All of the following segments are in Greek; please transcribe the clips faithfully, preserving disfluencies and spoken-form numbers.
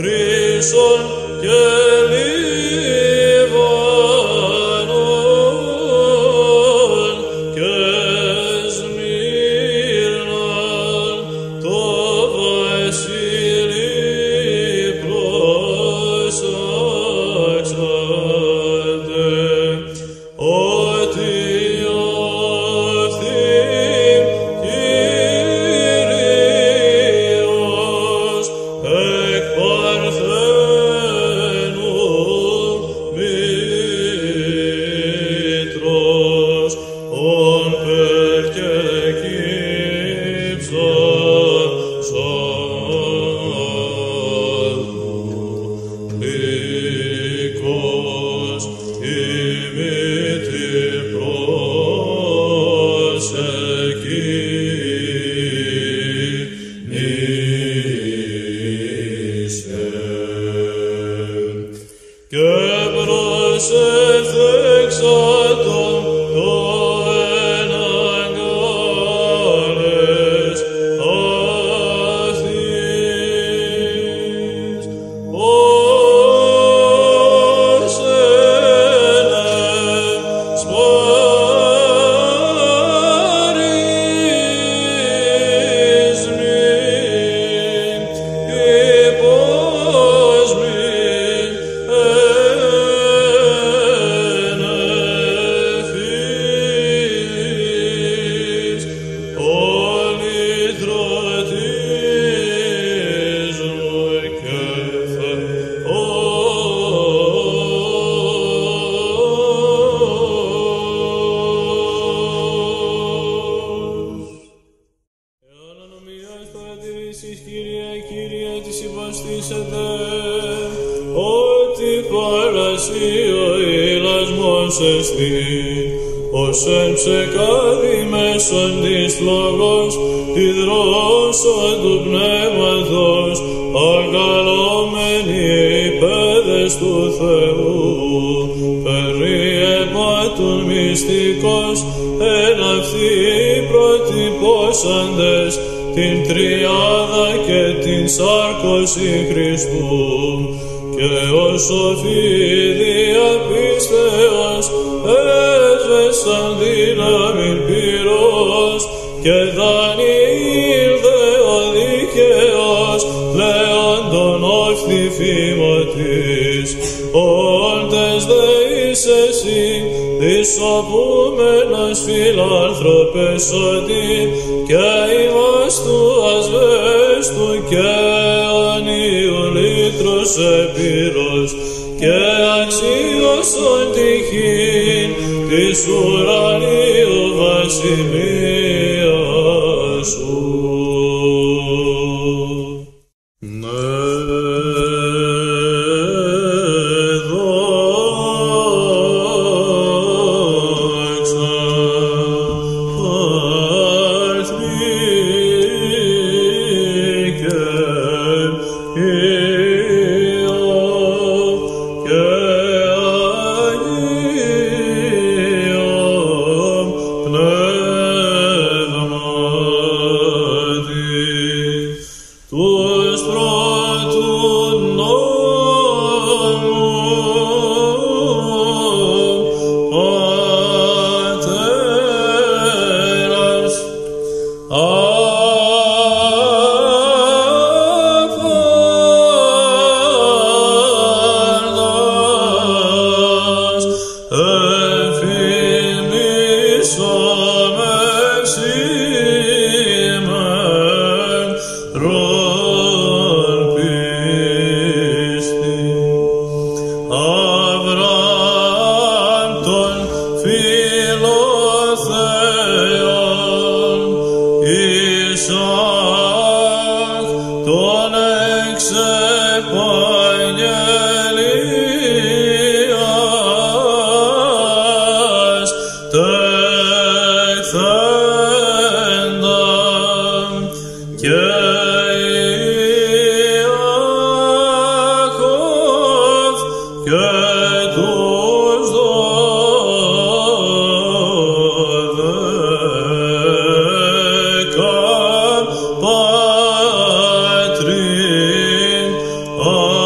χρύσων και Λιβάνων και Σμύρναν το βασίλειο προσάξατε, ότι ότι παρασύ ο ηλασμός εσθεί, ως εν ψεκάδι μέσον της λόγος, τη δρόσο του πνεύματος, αγκαλώμενοι οι παιδες του Θεού, περί αιμάτων μυστικός, εν αυτοί προτυπώσαντες, την τριάδα και την σάρκωση Χριστού και ο σοφίδια πίστεως έσβεσαν δύναμη πυρός και δανεί ήλθε ο δίκαιος λέοντον όχθη φήμα της όντες δε είσαι εσύ δισοπούμενος φιλάνθρωπες ότι και ημάς του ασβέστου και αιώνιου λύτρος επίρρος και αξίωσον τυχήν της ουρανίου βασιλείας σου. Oh.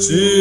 Thank you.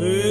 Good.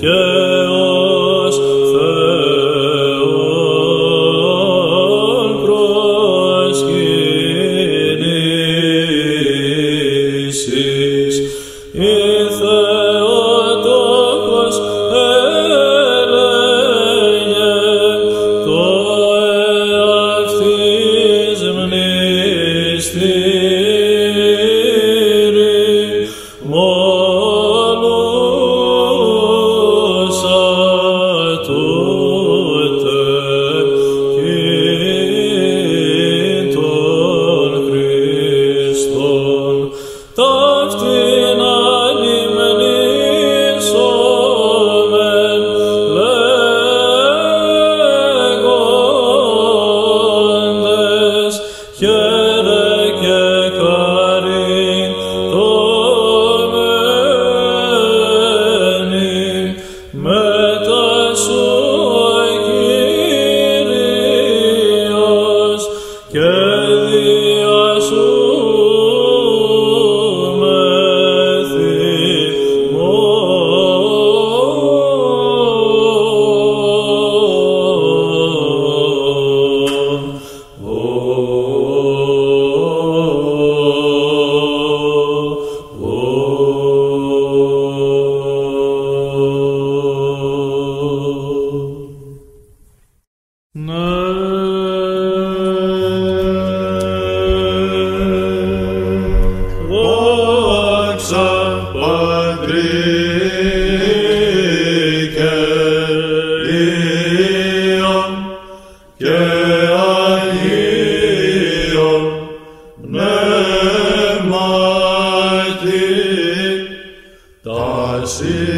Yeah.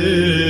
Oh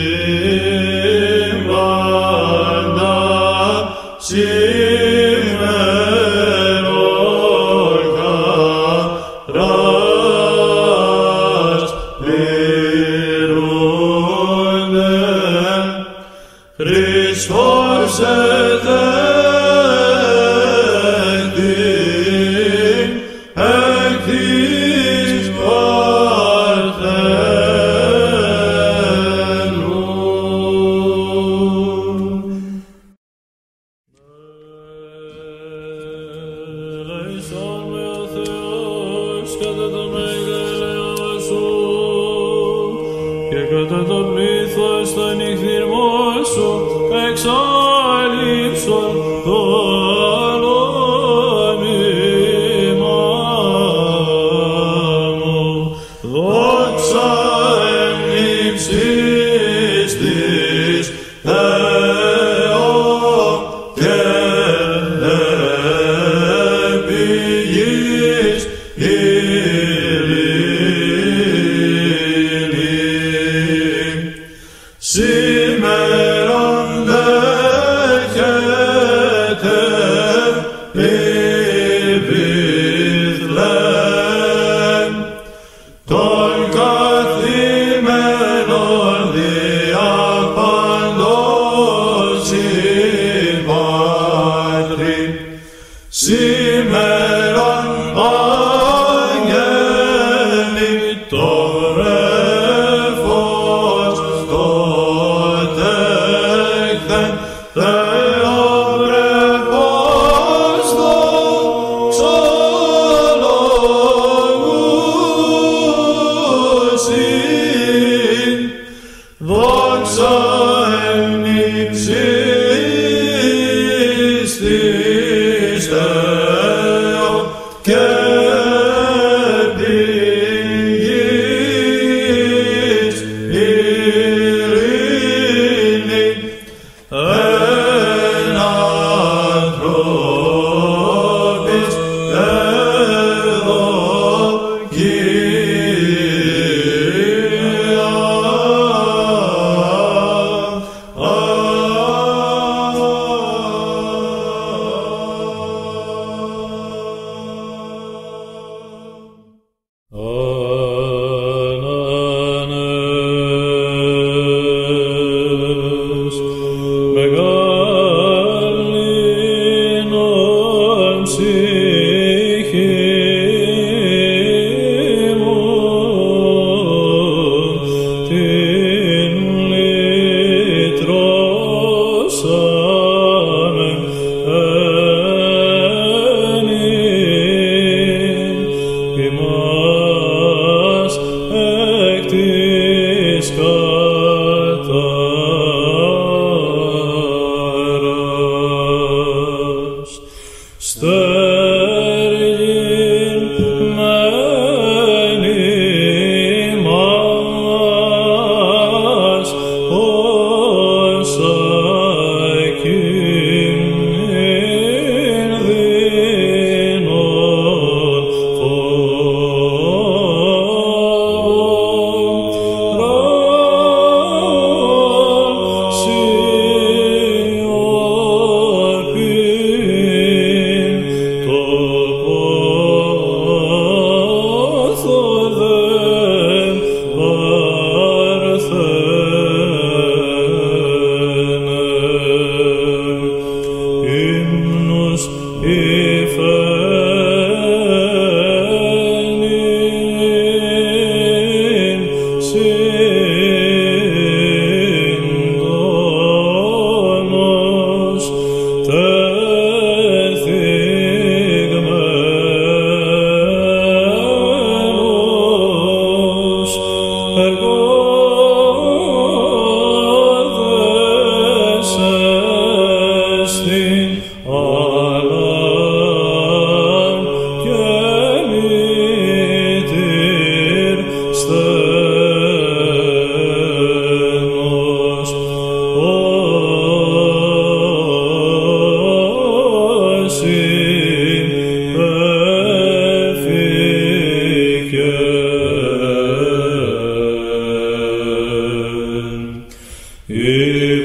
Amen.